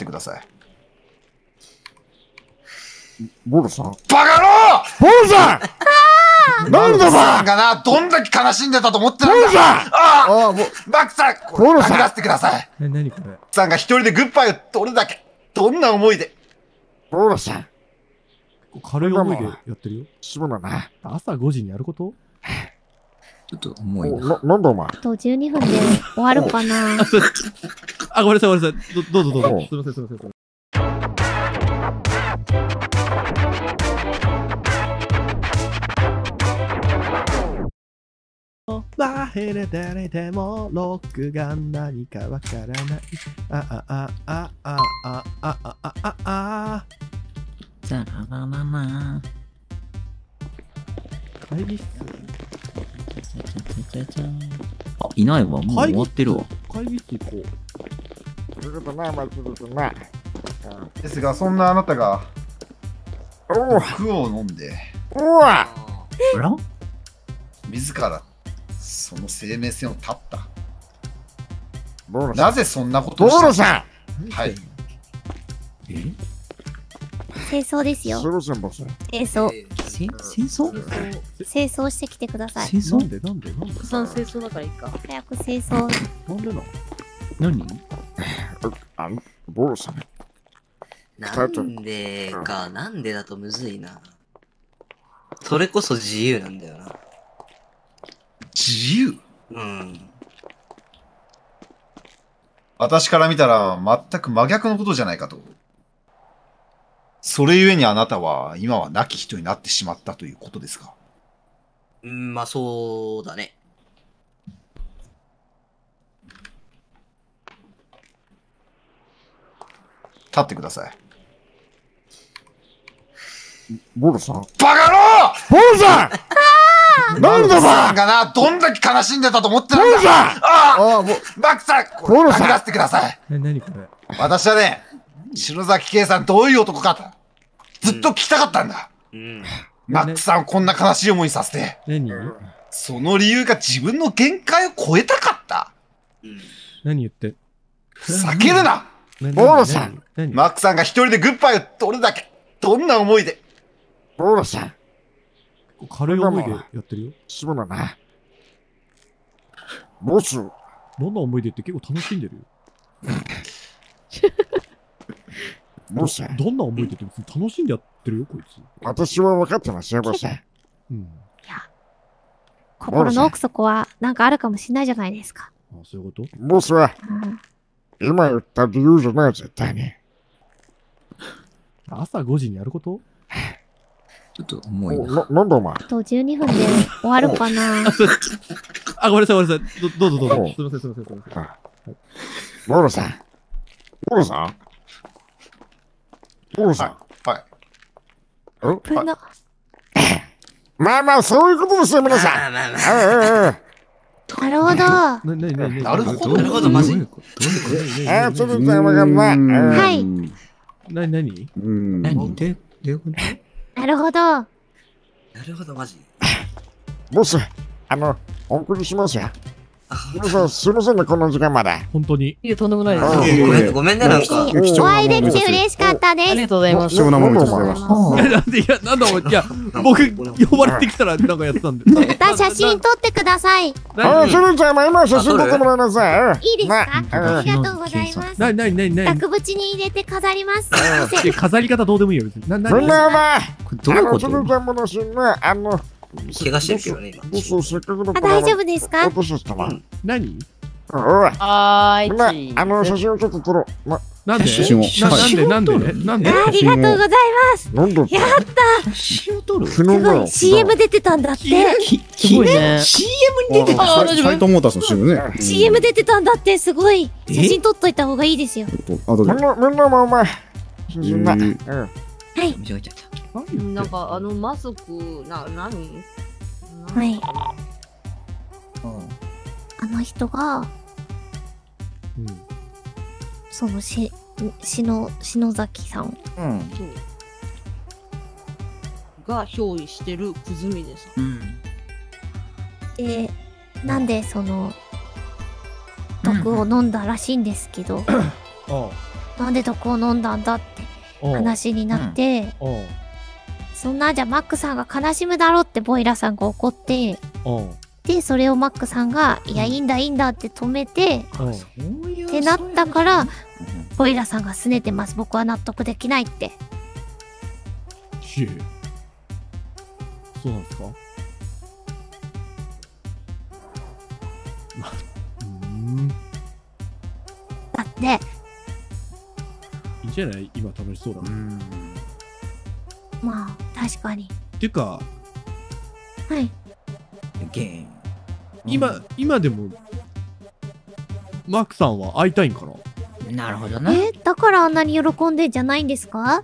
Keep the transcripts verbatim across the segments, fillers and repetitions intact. ってください。ボルさん。バカ野郎！ボルさん！なんだバカな！どんだけ悲しんでたと思ってたんだ！ボルさん！ああ！バックさん！ボルさん！殴らせてください。え、何これ？さんが一人でグッバイをどれだけ、どんな思いで。ボルさん。軽い思いでやってるよ。そうだな。朝ごじにやること？ちょっと重いな。なんだお前。あとじゅうにふんで終わるかな。あ、ごめんなさい、ごめんなさい。どうぞどうぞ。すいません、すいません。誰誰でもロックが何かわからない。あああああああああああ。じゃらららら。会議室。あ、いないわ。もう終わってるわ。会議室行こう。ずるとな、まずるとな。ですが、そんなあなたが服を飲んで。うわ。うら？自ら。その生命線を絶った。なぜそんなことをしたの？ボロさん！はい。え？清掃ですよ。清掃。清掃？清掃してきてください。清掃？なんでなんでなんで？たくさん清掃だからいいか。早く清掃。なんでの？何？あの、ボロさん。なんでか、なんでだとむずいな。それこそ自由なんだよな。自由？うん。私から見たら全く真逆のことじゃないかと。それゆえにあなたは今は亡き人になってしまったということですか？うん、まあそうだね。立ってください。ボルさん。バカ野郎！ボルさん！なんだバカな！どんだけ悲しんでたと思ってたんだ！ボルさん！ああ！バックさん！ボルさん！殴らせてください。え、何これ？私はね、篠崎圭さんどういう男かと、ずっと聞きたかったんだ。うん。マックさんをこんな悲しい思いにさせて。何？その理由が自分の限界を超えたかった。うん。何言って？ふざけるな！ボルさん！マックさんが一人でグッバイをどれだけ、どんな思いで。ボルさん！軽い思いでやってるよ。そうだな。ボス。どんな思い出って結構楽しんでるよ。ボス。どんな思い出って別に楽しんでやってるよ、こいつ。私は分かってますよ、ボス。うん。いや。心の奥底はなんかあるかもしれないじゃないですか。ああ、そういうこと？ボスは、うん、今言った理由じゃない、絶対に。朝ごじにやること？ちょっと重いな。なんだお前。あとじゅうにふんで終わるかな。あ、ごめんなさい、ごめんなさい。どうぞどうぞ。すみません、すみません、すみません。ボロさん。ボロさん。ボロさん。はい。うん。まあまあ、そういうことですよ、皆さん。なるほど。なるほど。なるほど、マジ。あ、ちょっと分かんない。はい。なになに。何で、どういうこと。なるほど。なるほど、マジ。ボス、あの、お送りしますよ。皆さん、すみませんね、この時間まで。本当に。いや、とんでもないです。ごめんね、なんか。お会いできて嬉しかったです。ありがとうございます。貴重なものをございます。なんで、いや、なんだ、いや、僕、呼ばれてきたら、なんかやってたんで。また写真撮ってください。あ、するちゃん、今写真撮ってもらいなさい。いいですか？ありがとうございます。なになになになに。額縁に入れて飾ります。飾り方どうでもいいよ、別に。な、なに。そんなお前。どういうこと？あの、するちゃんものしんね、あの。怪我してるけどね、今。あ、大丈夫ですか？何？あーい。あの、写真をちょっと撮ろう。なんで？なんで？なんで？なんで？ありがとうございます。やった。写真を撮る。すごい。シーエム 出てたんだって。すごいね。シーエム に出てた。サイトモーターの シーエム ね。シーエム 出てたんだって、すごい。写真撮っといた方がいいですよ。あ、どうぞ。みんなもお前。写真な。うん。はい。なんかあのマスクな何？はい。あの人が、うん、そのししの篠崎さん、うん、が憑依してる久住です。うん、でなんでその毒を飲んだらしいんですけど、うん、なんで毒を飲んだんだって話になって、うんうん、そんなじゃあマックさんが悲しむだろってボイラさんが怒って、うん、でそれをマックさんがいやいいんだいいんだって止めて、うん、ってなったからボイラさんが拗ねてます。僕は納得できないって。へえ、そうなんですか。だっていいんじゃない、今楽しそうだもん。まあ確かに。っていうか、はい、ゲーム今今でもマックさんは会いたいんかな。なるほどね。えだからあんなに喜んでんじゃないんですか。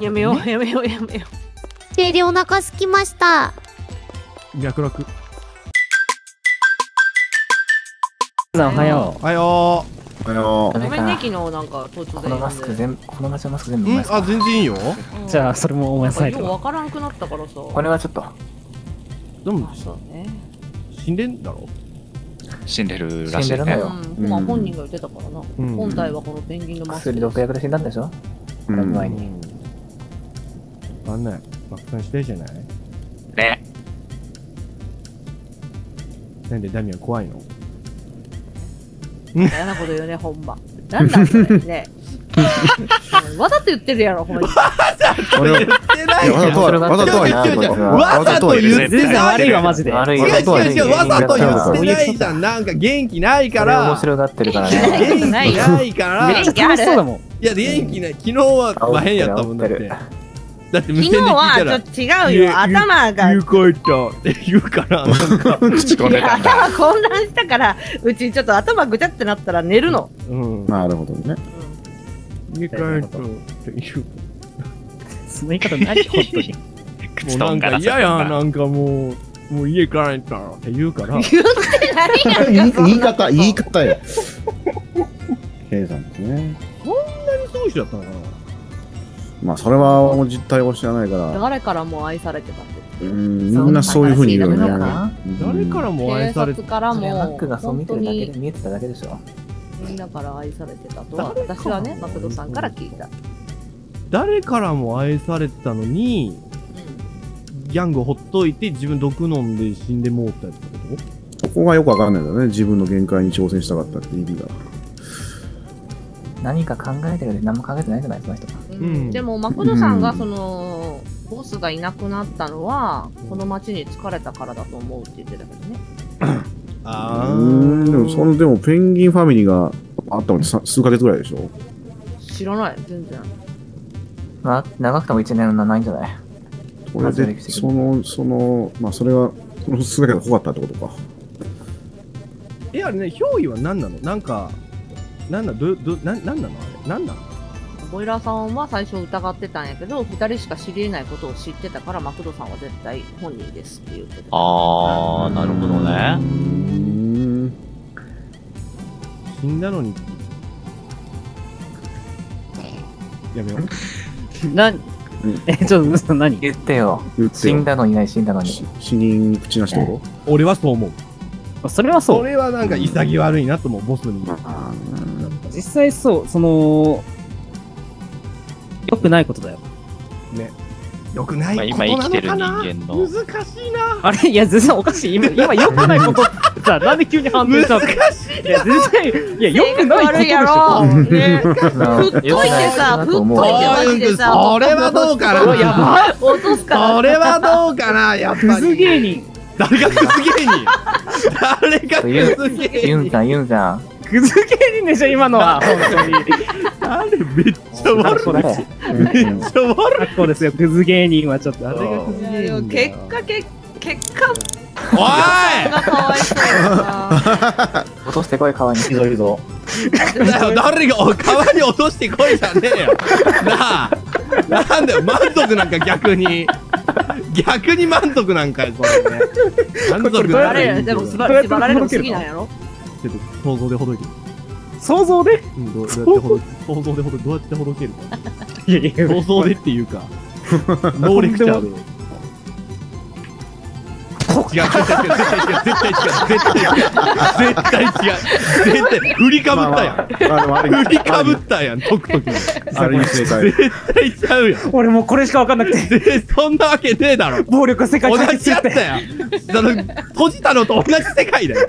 やめようやめようやめよう。デリお腹すきました。脈絡。おはよう。おはよう。おはよう。ごめんね、昨日なんか途中で。このマスク全部、このマスク全部。あ、全然いいよ。じゃあ、それも思い出さないと。わからなくなったからさ。これはちょっと。でもさ、死んでんだろ。死んでるらしいね。まあ、本人が言ってたからな。本体はこのペンギンのマスク。薬毒薬で死んだんでしょ。だいぶ前に。わかんない。爆誕してるじゃない。ね。なんでダミアン怖いの？嫌なこと言うね、ほんま。なんだそれね。わざと言ってるやろ、ほんまに。わざと言ってないよ。わざと言ってない。わざと言ってない。悪いわ、マジで。違う違う違う。わざと言ってないじゃん。なんか元気ないから。面白がってるからね。元気ないから。めっちゃ楽しそうだもん。いや、元気ない。昨日はまあ変やったもんだって。だって無線で聞いたら昨日は違うよ、頭が言うこいとって言うからなんか口こねたんだ。頭混乱したからうちちょっと頭ぐちゃってなったら寝るの。うん、なるほどね。言うこいとって言う。その言い方何本当に。もうなんか嫌やなんかもうもう家帰ったらって言うから。言ってないやん。言い方言い方よ。計算ですね。こんなにそうしちゃったのかな。まあそれは実態を知らないから誰からも愛されてたんですよ。みんなそういうふうに言うよね。誰からも愛されてた。警察からもマックがそう見てるだけで見えてただけでしょ。みんなから愛されてたとは私はね、マクドさんから聞いた。誰からも愛されてたのにギャングをほっといて自分毒飲んで死んでもうったってこと？そこがよくわからないんだよね。自分の限界に挑戦したかったって意味が。何か考えてるで何も考えてないじゃないその人が。でもマクドさんがそのボスがいなくなったのはこの町に疲れたからだと思うって言ってたけどね。ああ。でもそのでもペンギンファミリーがあったのって数ヶ月ぐらいでしょ。知らない全然。まあ長くても一年はないんじゃない。それでそのそのまあそれはその数ヶ月が濃かったってことか。えあれね憑依は何なの？なんか。なんだどどななんなのあれなんなの。ボイラーさんは最初疑ってたんやけどふたりしか知りえないことを知ってたからマクドさんは絶対本人ですって言ってた。ああなるほどね。死んだのにやめよう。なえちょっと何言ってよ。死んだのにない死んだのに死人に口なしってこと。俺はそう思う。それはそう。それはなんか潔悪いなと思うボスに。実際そう、その良くないことだよ。ね、良くないことなのかな。今生きてる人間の難しいな。あれいや全然おかしい。今今良くないことさなんで急に判定したの。難しいな。いや全然いや良くないことでしょ。ふっといてさ、ふっといてさ、これはどうかな。やばい。落とすから。これはどうかな。やっぱり。クズ芸人。誰がクズ芸人。誰がクズ芸人。ユンさんユンさん。クズ芸人でしょ今のは。本当にあれめっちゃ悪い。めっちゃ悪い。そうですよクズ芸人はちょっとあれがクズ芸人。結果結結果。おい。が可愛そう。落としてこい川にひどいぞ。誰が川に落としてこいじゃねえよ。なあなんだよ満足なんか逆に。逆に満足なんかよそれね。満足なんかよ。でも縛られるの好きなんやろ。想像でほどける。想像で？どうやってほど想像でほどどうやってほどけるか。いやいや想像でっていうか。能力者で。こ違う、絶対違う、絶対違う、絶対違う、絶対違う、絶対振りかぶったやん、振りかぶったやん、解くときに絶対ちゃうやん。俺もうこれしか分かんなくて、そんなわけねえだろ、暴力は世界中に。同じやったやん、閉じたのと同じ世界だよ。